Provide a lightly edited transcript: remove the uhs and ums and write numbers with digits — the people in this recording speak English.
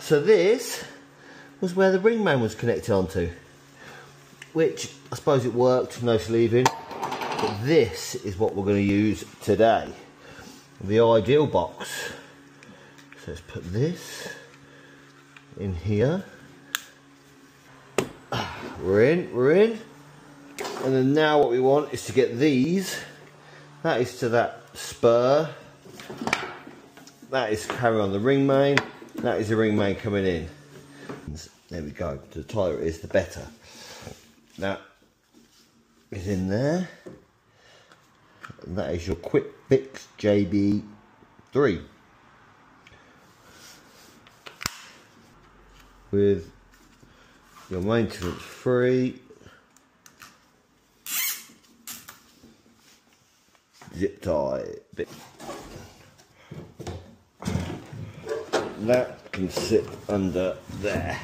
So this was where the ring main was connected onto, which I suppose it worked, no sleeving, but this is what we're going to use today, the Ideal box. So let's put this in here. We're in. And then now what we want is to get these. That is to that spur. That is carry on the ring main. That is the ring main coming in. There we go. The tighter it is, the better. That is in there. And that is your Quick Fix JB3 with your maintenance free, zip tie bit. That can sit under there.